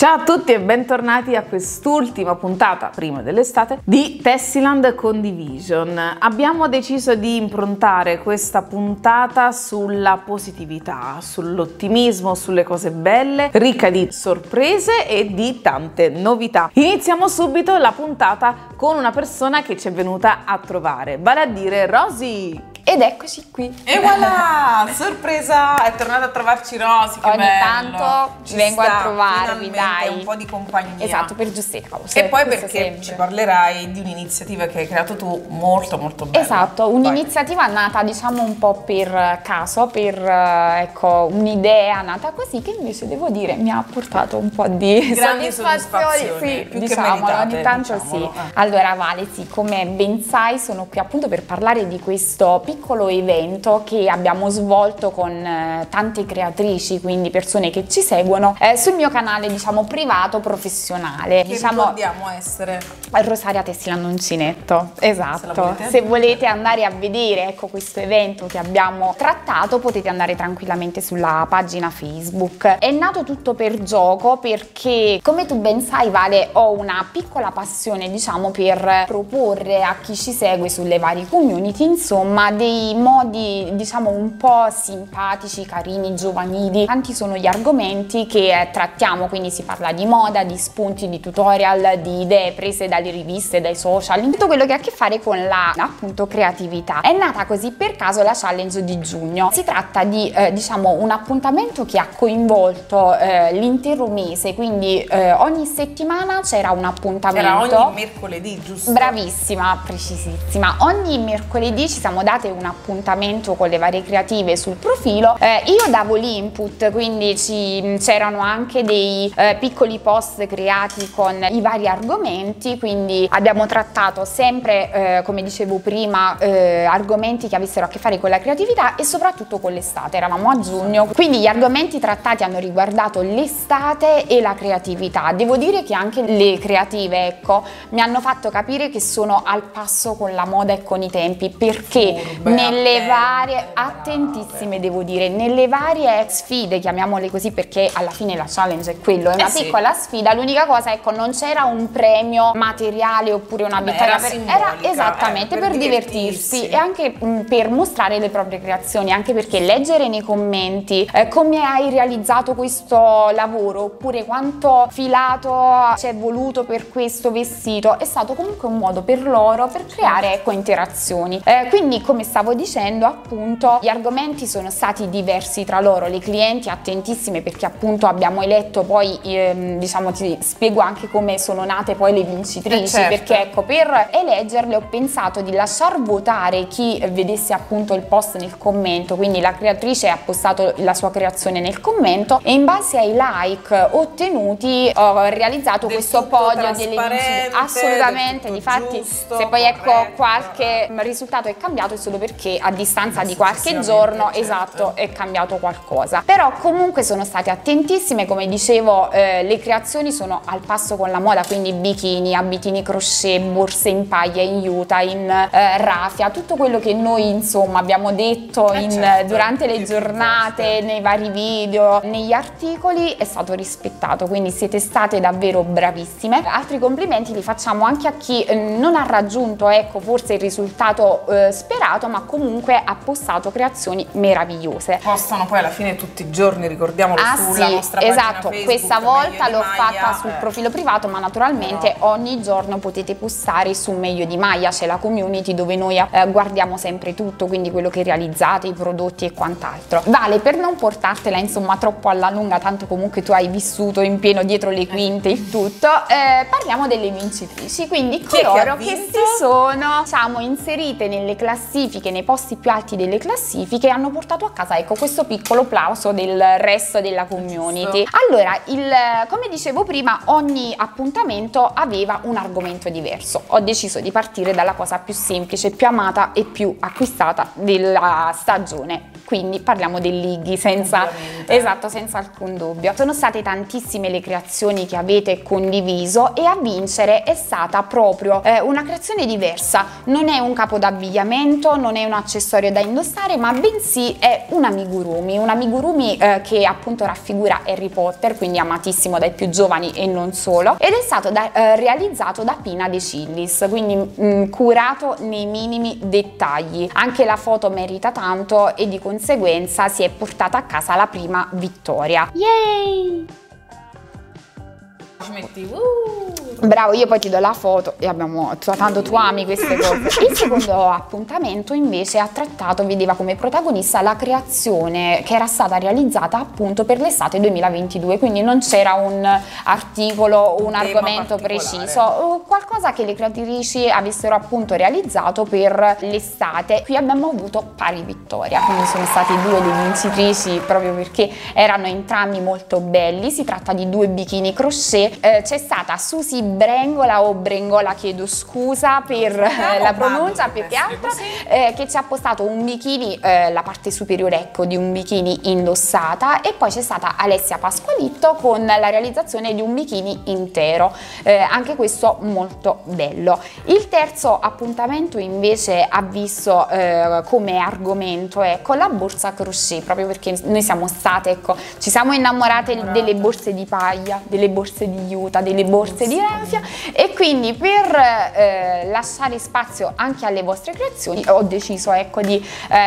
Ciao a tutti e bentornati a quest'ultima puntata, prima dell'estate, di Tessiland Condivision. Abbiamo deciso di improntare questa puntata sulla positività, sull'ottimismo, sulle cose belle, ricca di sorprese e di tante novità. Iniziamo subito la puntata con una persona che ci è venuta a trovare, vale a dire Rosy. Ed eccoci qui. E voilà, sorpresa, è tornata a trovarci Rosy, che ogni bello. Tanto ci vengo sta, a trovarvi, dai. Un po' di compagnia. Esatto, per giuste cause. E poi perché sempre ci parlerai di un'iniziativa che hai creato tu, molto molto bella. Esatto, un'iniziativa nata diciamo un po' per caso, per ecco, un'idea nata così che invece devo dire mi ha portato un po' di grandi soddisfazioni. Sì, più diciamolo, che meritate, ogni tanto diciamolo. Sì. Allora Vale, sì, come ben sai sono qui appunto per parlare di questo piccolo evento che abbiamo svolto con tante creatrici, quindi persone che ci seguono sul mio canale diciamo privato professionale, che diciamo dobbiamo essere Rosaria Tessiland Uncinetto, esatto. Se volete andare a vedere ecco questo evento che abbiamo trattato, potete andare tranquillamente sulla pagina Facebook. È nato tutto per gioco perché, come tu ben sai Vale, ho una piccola passione diciamo per proporre a chi ci segue sulle varie community insomma dei modi diciamo un po' simpatici, carini, giovanili. Tanti sono gli argomenti che trattiamo, quindi si parla di moda, di spunti, di tutorial, di idee prese dalle riviste, dai social, tutto quello che ha a che fare con la appunto creatività. È nata così per caso la challenge di giugno. Si tratta di diciamo un appuntamento che ha coinvolto l'intero mese, quindi ogni settimana c'era un appuntamento. Era ogni mercoledì, giusto? Bravissima, precisissima. Ogni mercoledì ci siamo date un appuntamento con le varie creative sul profilo, io davo l'input, quindi c'erano anche dei piccoli post creati con i vari argomenti, quindi abbiamo trattato sempre come dicevo prima argomenti che avessero a che fare con la creatività e soprattutto con l'estate. Eravamo a giugno, quindi gli argomenti trattati hanno riguardato l'estate e la creatività. Devo dire che anche le creative ecco mi hanno fatto capire che sono al passo con la moda e con i tempi, perché nelle varie, attentissime devo dire, nelle varie sfide, chiamiamole così perché alla fine la challenge è quello, è una piccola sfida. L'unica cosa, ecco, non c'era un premio materiale oppure una vittoria, era esattamente per divertirsi e anche per mostrare le proprie creazioni, anche perché leggere nei commenti come hai realizzato questo lavoro oppure quanto filato ci è voluto per questo vestito è stato comunque un modo per loro per creare ecco interazioni. Quindi, come stavo dicendo, appunto gli argomenti sono stati diversi tra loro, le clienti attentissime perché appunto abbiamo eletto poi diciamo, ti spiego anche come sono nate poi le vincitrici, certo, perché ecco per eleggerle ho pensato di lasciar votare chi vedesse appunto il post nel commento, quindi la creatrice ha postato la sua creazione nel commento e in base ai like ottenuti ho realizzato questo podio delle vincitrici. Assolutamente, difatti giusto, se poi ecco qualche risultato è cambiato è solo perché a distanza di qualche giorno, certo, esatto, è cambiato qualcosa. Però comunque sono state attentissime, come dicevo le creazioni sono al passo con la moda, quindi bikini, abitini crochet, borse in paglia, in juta, in raffia, tutto quello che noi insomma abbiamo detto certo, durante le giornate, nei vari video, negli articoli è stato rispettato, quindi siete state davvero bravissime. Altri complimenti li facciamo anche a chi non ha raggiunto ecco forse il risultato sperato, ma comunque ha postato creazioni meravigliose. Postano poi alla fine tutti i giorni, ricordiamolo, sulla nostra esatto, pagina Facebook. Questa volta l'ho fatta sul profilo privato, ma naturalmente ogni giorno potete postare su Meglio di Maglia, c'è la community dove noi guardiamo sempre tutto, quindi quello che realizzate, i prodotti e quant'altro. Vale, per non portartela insomma troppo alla lunga, tanto comunque tu hai vissuto in pieno dietro le quinte il tutto, parliamo delle vincitrici, quindi coloro che si sono diciamo inserite nelle classifiche, nei posti più alti delle classifiche, hanno portato a casa ecco questo piccolo plauso del resto della community. Allora, come dicevo prima, ogni appuntamento aveva un argomento diverso. Ho deciso di partire dalla cosa più semplice, più amata e più acquistata della stagione, quindi parliamo dei legghi, senza esatto, senza alcun dubbio. Sono state tantissime le creazioni che avete condiviso e a vincere è stata proprio una creazione diversa. Non è un capo d'abbigliamento, non non è un accessorio da indossare, ma bensì è un amigurumi, che appunto raffigura Harry Potter, quindi amatissimo dai più giovani e non solo, ed è stato realizzato da Pina De Cillis, quindi curato nei minimi dettagli. Anche la foto merita tanto e di conseguenza si è portata a casa la prima vittoria. Yay! Ci metti bravo, io poi ti do la foto e abbiamo, tanto tu ami queste cose. Il secondo appuntamento invece ha trattato, vedeva come protagonista la creazione che era stata realizzata appunto per l'estate 2022, quindi non c'era un articolo o un argomento preciso, o qualcosa che le creatrici avessero appunto realizzato per l'estate. Qui abbiamo avuto pari vittoria, quindi sono stati due delle vincitrici proprio perché erano entrambi molto belli. Si tratta di due bikini crochet, c'è stata Susi Brengola o Brengola, chiedo scusa per la pronuncia, più che altro, che ci ha postato un bikini, la parte superiore ecco di un bikini indossata, e poi c'è stata Alessia Pasqualitto con la realizzazione di un bikini intero, anche questo molto bello. Il terzo appuntamento invece ha visto come argomento ecco la borsa crochet, proprio perché noi siamo state ecco, ci siamo innamorate delle borse di paglia, delle borse di juta, delle borse di raffia, e quindi per lasciare spazio anche alle vostre creazioni ho deciso ecco di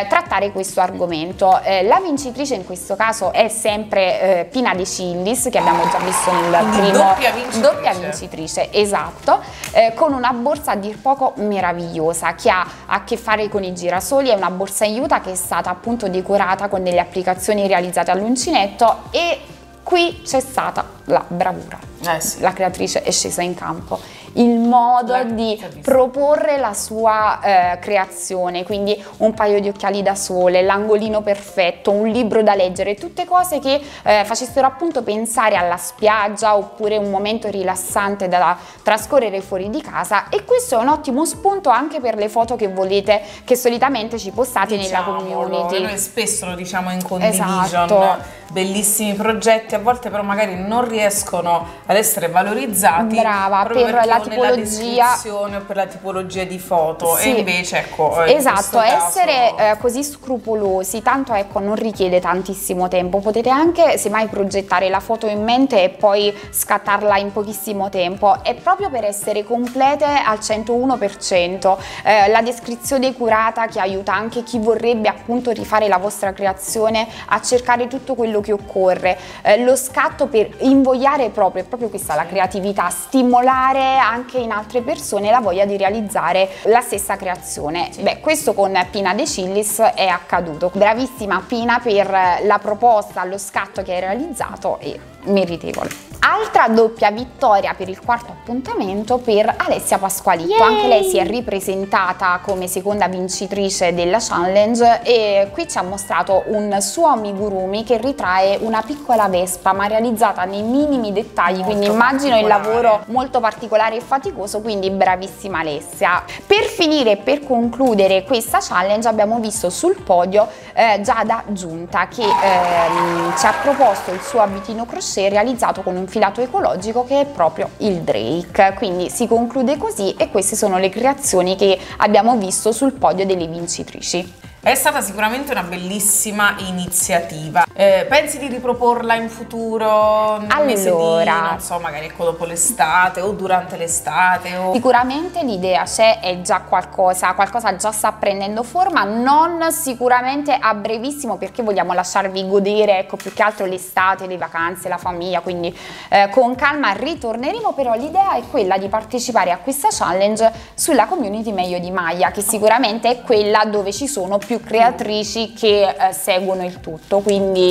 trattare questo argomento. La vincitrice in questo caso è sempre Pina De Cillis, che abbiamo già visto nel primo, doppia vincitrice esatto, con una borsa a dir poco meravigliosa che ha a che fare con i girasoli. È una borsa in juta che è stata appunto decorata con delle applicazioni realizzate all'uncinetto, e qui c'è stata la bravura, sì. La creatrice è scesa in campo, il modo di proporre la sua creazione, quindi un paio di occhiali da sole, l'angolino perfetto, un libro da leggere, tutte cose che facessero appunto pensare alla spiaggia oppure un momento rilassante da trascorrere fuori di casa. E questo è un ottimo spunto anche per le foto che volete, che solitamente ci postate nella community. Noi spesso lo diciamo in condivision, esatto. Bellissimi progetti, a volte però magari non riescono ad essere valorizzati, brava, per la tipologia o per la tipologia di foto, sì. E invece ecco, esatto, essere caso... così scrupolosi, tanto ecco non richiede tantissimo tempo, potete anche semmai progettare la foto in mente e poi scattarla in pochissimo tempo, è proprio per essere complete al 101%, la descrizione curata che aiuta anche chi vorrebbe appunto rifare la vostra creazione a cercare tutto quello che occorre, lo scatto per invogliare proprio questa la creatività, stimolare anche in altre persone la voglia di realizzare la stessa creazione. Sì. Beh, questo con Pina De Cillis è accaduto. Bravissima Pina per la proposta, lo scatto che hai realizzato, è meritevole. Altra doppia vittoria per il quarto appuntamento per Alessia Pasqualitto. Yay! Anche lei si è ripresentata come seconda vincitrice della challenge e qui ci ha mostrato un suo amigurumi che ritrae una piccola vespa, ma realizzata nei minimi dettagli, molto, quindi immagino il lavoro molto particolare e faticoso, quindi bravissima Alessia. Per finire e per concludere questa challenge abbiamo visto sul podio Giada Giunta, che ci ha proposto il suo abitino crochet realizzato con un filato ecologico che è proprio il Drake, quindi si conclude così e queste sono le creazioni che abbiamo visto sul podio delle vincitrici. È stata sicuramente una bellissima iniziativa. Pensi di riproporla in futuro? Allora, mese di, non so, magari ecco dopo l'estate o durante l'estate? O... Sicuramente l'idea c'è, è già qualcosa già sta prendendo forma, non sicuramente a brevissimo perché vogliamo lasciarvi godere ecco più che altro l'estate, le vacanze, la famiglia, quindi con calma ritorneremo, però l'idea è quella di partecipare a questa challenge sulla community Meglio di Maglia, che sicuramente è quella dove ci sono più creatrici che seguono il tutto, quindi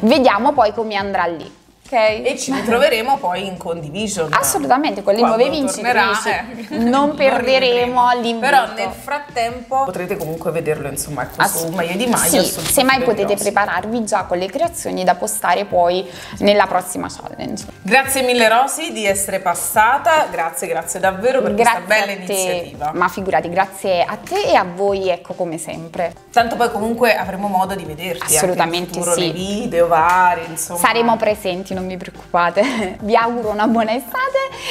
vediamo poi come andrà lì. Okay. E ci ritroveremo poi in condivision. Assolutamente, con le nuove vincitrici non perderemo l'invito. Però nel frattempo potrete comunque vederlo insomma su Meglio di Maglia. Sì, semmai potete prepararvi già con le creazioni da postare poi nella prossima challenge. Grazie mille Rosy di essere passata, grazie davvero per questa bella iniziativa. Ma figurati, grazie a te e a voi ecco come sempre. Tanto poi comunque avremo modo di vederti. Assolutamente anche in futuro, sì. Nei video vari, insomma. Saremo presenti. non vi preoccupate. Vi auguro una buona estate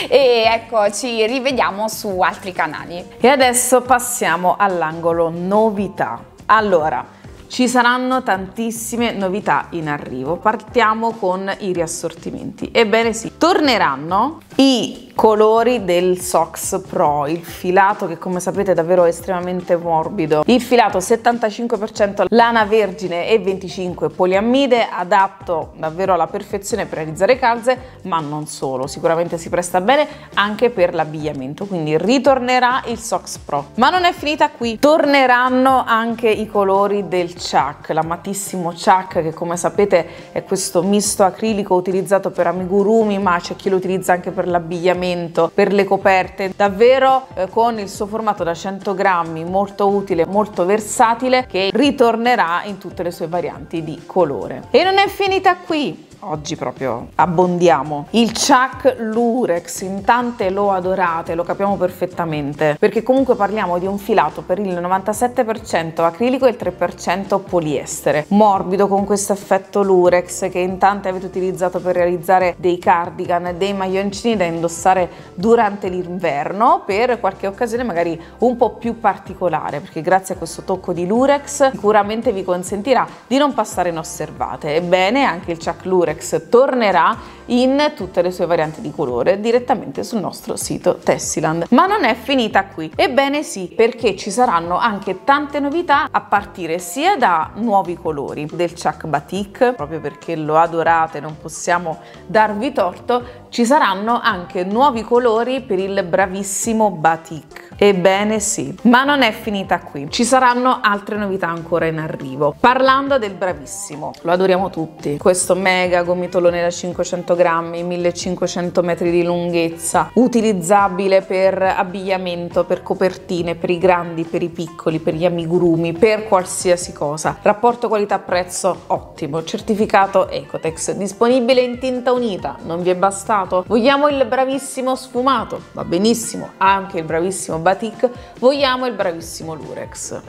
e ecco, ci rivediamo su altri canali. E adesso passiamo all'angolo novità. Allora, ci saranno tantissime novità in arrivo. Partiamo con i riassortimenti. Ebbene sì, torneranno i colori del Sox Pro, il filato che come sapete è davvero estremamente morbido. Il filato 75% lana vergine e 25% poliammide, adatto davvero alla perfezione per realizzare calze, ma non solo, sicuramente si presta bene anche per l'abbigliamento, quindi ritornerà il Sox Pro. Ma non è finita qui, torneranno anche i colori del Chuck, l'amatissimo Chuck, che come sapete è questo misto acrilico utilizzato per amigurumi, ma c'è chi lo utilizza anche per l'abbigliamento, per le coperte, davvero con il suo formato da 100 grammi molto utile, molto versatile, che ritornerà in tutte le sue varianti di colore. E non è finita qui. Oggi proprio abbondiamo. Il Chuck Lurex, in tante lo adorate, lo capiamo perfettamente, perché comunque parliamo di un filato per il 97% acrilico e il 3% poliestere, morbido con questo effetto Lurex che in tante avete utilizzato per realizzare dei cardigan, dei maglioncini da indossare durante l'inverno per qualche occasione magari un po' più particolare, perché grazie a questo tocco di Lurex sicuramente vi consentirà di non passare inosservate. Ebbene, anche il Chuck Lurex tornerà in tutte le sue varianti di colore direttamente sul nostro sito Tessiland. Ma non è finita qui, ebbene sì, perché ci saranno anche tante novità, a partire sia da nuovi colori del Chuck Batik, proprio perché lo adorate non possiamo darvi torto. Ci saranno anche nuovi colori per il Bravissimo Batik. Ebbene sì, ma non è finita qui, ci saranno altre novità ancora in arrivo. Parlando del Bravissimo, lo adoriamo tutti, questo mega gomitolone da 500 grammi, 1500 metri di lunghezza, utilizzabile per abbigliamento, per copertine, per i grandi, per i piccoli, per gli amigurumi, per qualsiasi cosa. Rapporto qualità-prezzo ottimo, certificato Ecotex, disponibile in tinta unita. Non vi è bastato? Vogliamo il Bravissimo sfumato? Va benissimo, anche il Bravissimo Batik. Vogliamo il Bravissimo Lurex.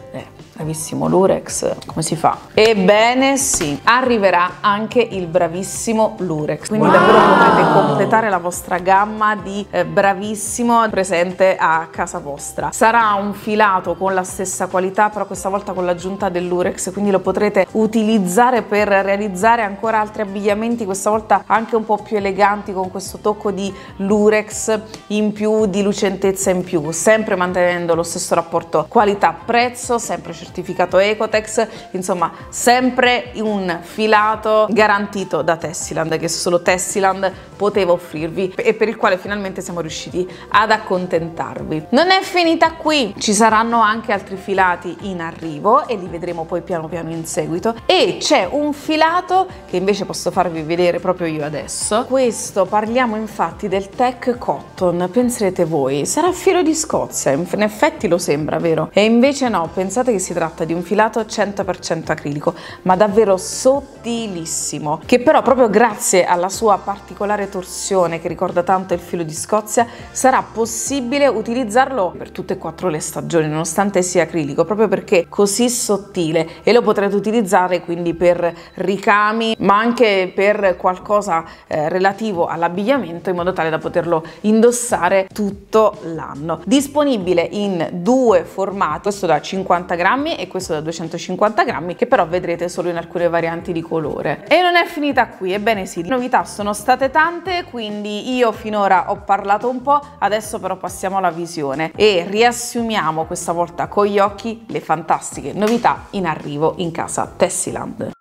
Bravissimo Lurex, come si fa? Ebbene sì, arriverà anche il Bravissimo Lurex, quindi wow, davvero potrete completare la vostra gamma di Bravissimo presente a casa vostra. Sarà un filato con la stessa qualità, però questa volta con l'aggiunta del Lurex, quindi lo potrete utilizzare per realizzare ancora altri abbigliamenti, questa volta anche un po' più eleganti, con questo tocco di Lurex in più, di lucentezza in più, sempre mantenendo lo stesso rapporto qualità-prezzo, sempre certificato Ecotex, insomma sempre un filato garantito da Tessiland, che solo Tessiland poteva offrirvi e per il quale finalmente siamo riusciti ad accontentarvi. Non è finita qui, ci saranno anche altri filati in arrivo e li vedremo poi piano piano in seguito, e c'è un filato che invece posso farvi vedere proprio io adesso. Questo, parliamo infatti del Tech Cotton. Penserete voi, sarà filo di Scozia, in effetti lo sembra, vero? E invece no, pensate che si tratta di un filato 100% acrilico, ma davvero sottilissimo, che però proprio grazie alla sua particolare torsione che ricorda tanto il filo di Scozia sarà possibile utilizzarlo per tutte e quattro le stagioni, nonostante sia acrilico, proprio perché così sottile, e lo potrete utilizzare quindi per ricami, ma anche per qualcosa relativo all'abbigliamento, in modo tale da poterlo indossare tutto l'anno. Disponibile in due formati, questo da 50 grammi e questo da 250 grammi, che però vedrete solo in alcune varianti di colore. E non è finita qui, ebbene sì, le novità sono state tante, quindi io finora ho parlato un po', adesso però passiamo alla visione e riassumiamo questa volta con gli occhi le fantastiche novità in arrivo in casa Tessiland.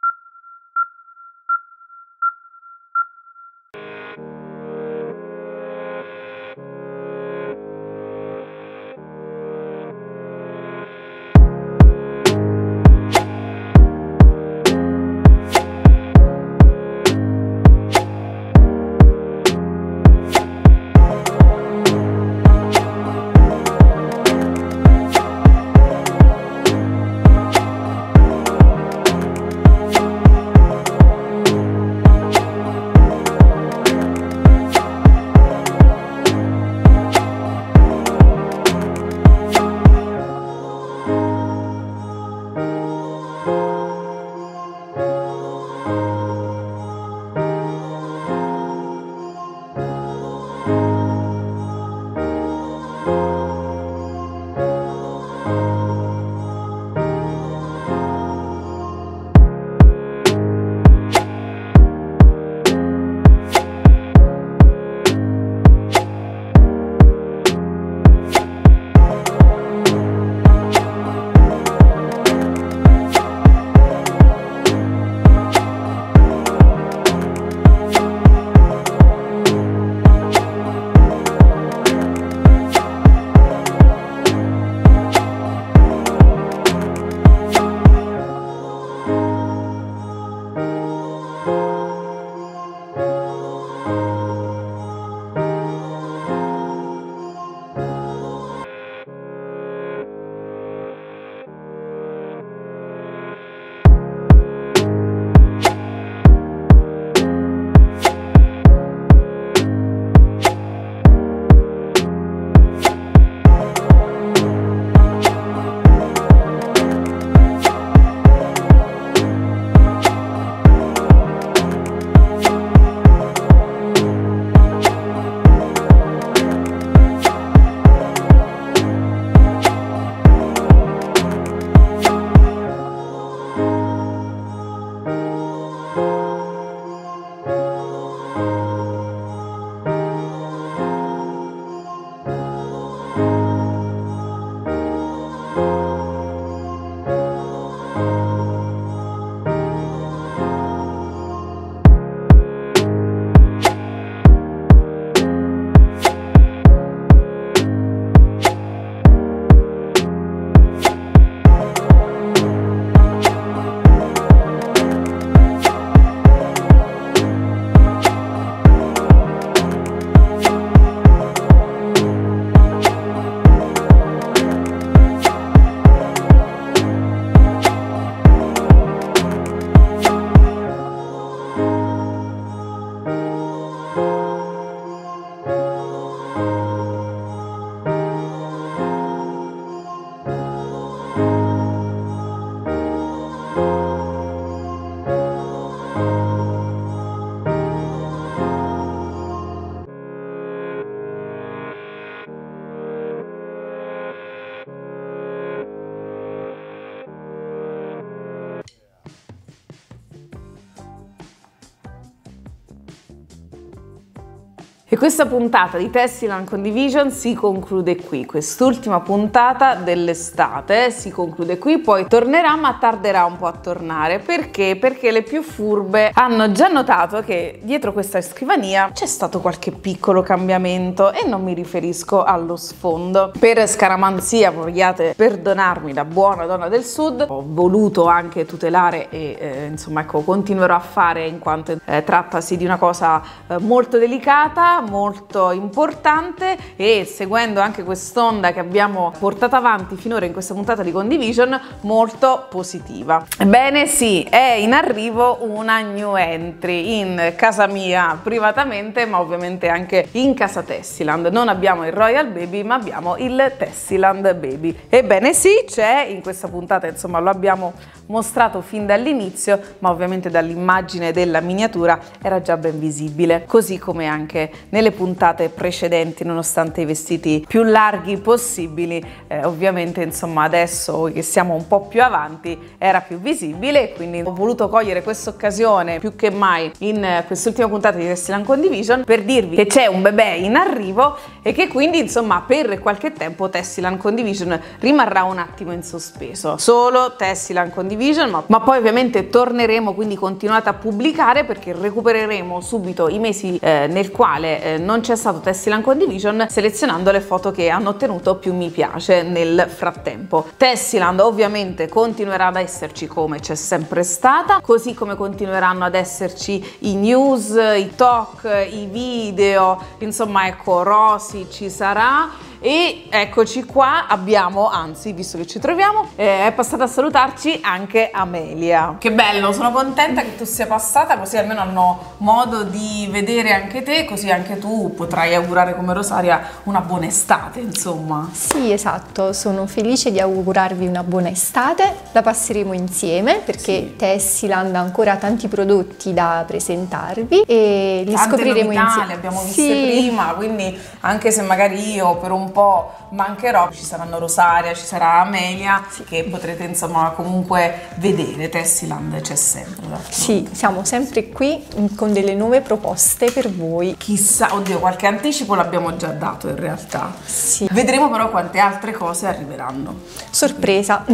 E questa puntata di Tessiland Condivision si conclude qui, quest'ultima puntata dell'estate si conclude qui, poi tornerà ma tarderà un po' a tornare. Perché? Perché le più furbe hanno già notato che dietro questa scrivania c'è stato qualche piccolo cambiamento e non mi riferisco allo sfondo. Per scaramanzia vogliate perdonarmi da buona donna del sud, ho voluto anche tutelare e insomma ecco continuerò a fare in quanto trattasi di una cosa molto delicata, molto importante, e seguendo anche quest'onda che abbiamo portato avanti finora in questa puntata di Condivision molto positiva. Ebbene sì, è in arrivo una new entry in casa mia privatamente, ma ovviamente anche in casa Tessiland. Non abbiamo il Royal Baby ma abbiamo il Tessiland Baby. Ebbene sì, c'è in questa puntata, insomma lo abbiamo mostrato fin dall'inizio, ma ovviamente dall'immagine della miniatura era già ben visibile, così come anche nelle puntate precedenti, nonostante i vestiti più larghi possibili, ovviamente insomma adesso che siamo un po' più avanti era più visibile, quindi ho voluto cogliere questa occasione più che mai in quest'ultima puntata di Tessiland Condivision per dirvi che c'è un bebè in arrivo e che quindi insomma per qualche tempo Tessiland Condivision rimarrà un attimo in sospeso, solo Tessiland Condivision, ma poi ovviamente torneremo, quindi continuate a pubblicare perché recupereremo subito i mesi nel quale non c'è stato Tessiland Condivision, selezionando le foto che hanno ottenuto più mi piace nel frattempo. Tessiland ovviamente continuerà ad esserci come c'è sempre stata, così come continueranno ad esserci i news, i talk, i video, insomma ecco Rosy ci sarà. E eccoci qua, abbiamo, anzi visto che ci troviamo, è passata a salutarci anche Amelia. Che bello, sono contenta che tu sia passata, così almeno hanno modo di vedere anche te, così anche tu potrai augurare come Rosaria una buona estate, insomma. Sì, esatto, sono felice di augurarvi una buona estate, la passeremo insieme perché sì. Tessiland ha ancora tanti prodotti da presentarvi e li scopriremo insieme. Le abbiamo viste prima, quindi anche se magari io per un po' mancherò, ci saranno Rosaria, ci sarà Amelia, che potrete insomma comunque vedere. Tessiland c'è sempre. Sì, siamo sempre qui con delle nuove proposte per voi. Chissà, oddio, qualche anticipo l'abbiamo già dato in realtà. Sì. Vedremo però quante altre cose arriveranno. Sorpresa.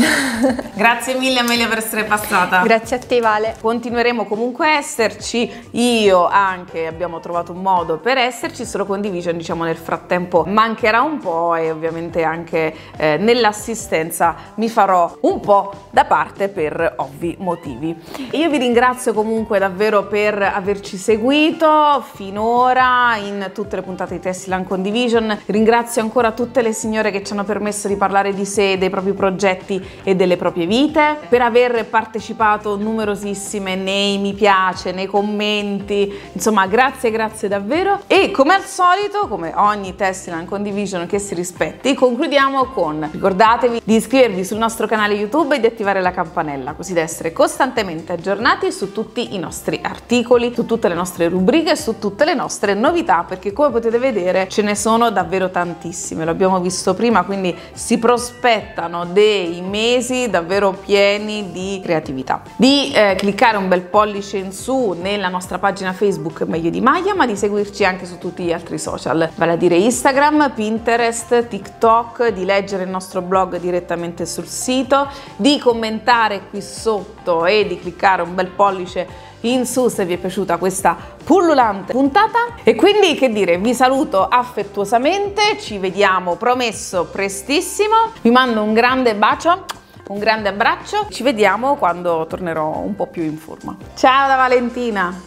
Grazie mille Amelia per essere passata. Grazie a te Vale. Continueremo comunque a esserci, io anche abbiamo trovato un modo per esserci, solo Condivision diciamo nel frattempo mancherà un po' e ovviamente anche nell'assistenza mi farò un po' da parte per ovvi motivi. Io vi ringrazio comunque davvero per averci seguito finora in tutte le puntate di Tessiland Condivision. Ringrazio ancora tutte le signore che ci hanno permesso di parlare di sé, dei propri progetti e delle proprie vite, per aver partecipato numerosissime nei mi piace, nei commenti, insomma grazie, grazie davvero. E come al solito, come ogni Tessiland Condivision che si rispetti, concludiamo con: ricordatevi di iscrivervi sul nostro canale YouTube e di attivare la campanella, così da essere costantemente aggiornati su tutti i nostri articoli, su tutte le nostre rubriche, su tutte le nostre novità, perché come potete vedere ce ne sono davvero tantissime, lo abbiamo visto prima, quindi si prospettano dei mesi davvero pieni di creatività. Di cliccare un bel pollice in su nella nostra pagina Facebook Meglio di Maglia, ma di seguirci anche su tutti gli altri social, vale a dire Instagram, Pinterest, TikTok, di leggere il nostro blog direttamente sul sito, di commentare qui sotto e di cliccare un bel pollice in su se vi è piaciuta questa pullulante puntata. E quindi che dire, vi saluto affettuosamente, ci vediamo promesso prestissimo, vi mando un grande bacio, un grande abbraccio, ci vediamo quando tornerò un po' più in forma. Ciao da Valentina!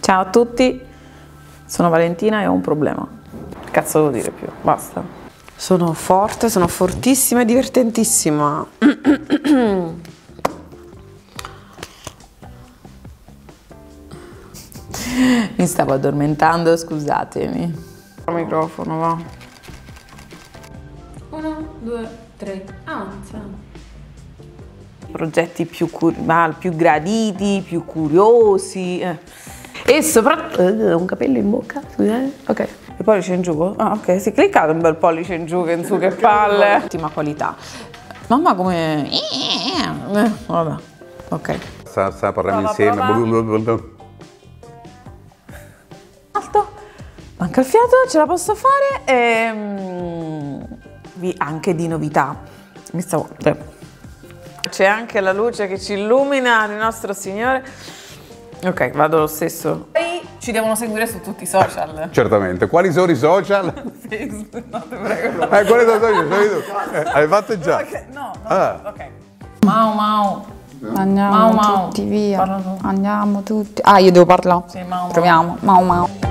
Ciao a tutti! Sono Valentina e ho un problema. Cazzo devo dire più? Basta. Sono forte, sono fortissima e divertentissima. Mi stavo addormentando, scusatemi. Il microfono va. 1, 2, 3, alza. Progetti più, più graditi, più curiosi. E soprattutto un capello in bocca, ok, il pollice in giù, ah ok, si è cliccato un bel pollice in giù, che in su, che palle, ottima qualità, mamma come, vabbè, ok. sta parliamo insieme. Prova. Alto, manca il fiato, ce la posso fare. E anche di novità. C'è anche la luce che ci illumina il nostro Signore. Ok, vado lo stesso. Poi ci devono seguire su tutti i social. Certamente. Quali sono i social? Facebook, no, ti prego. Quali sono i social? Hai fatto già? Ok. Mau mau. Andiamo mau, tutti mau. Via. Parlano. Andiamo tutti. Ah, io devo parlare. Sì, mau, proviamo. Mau mau.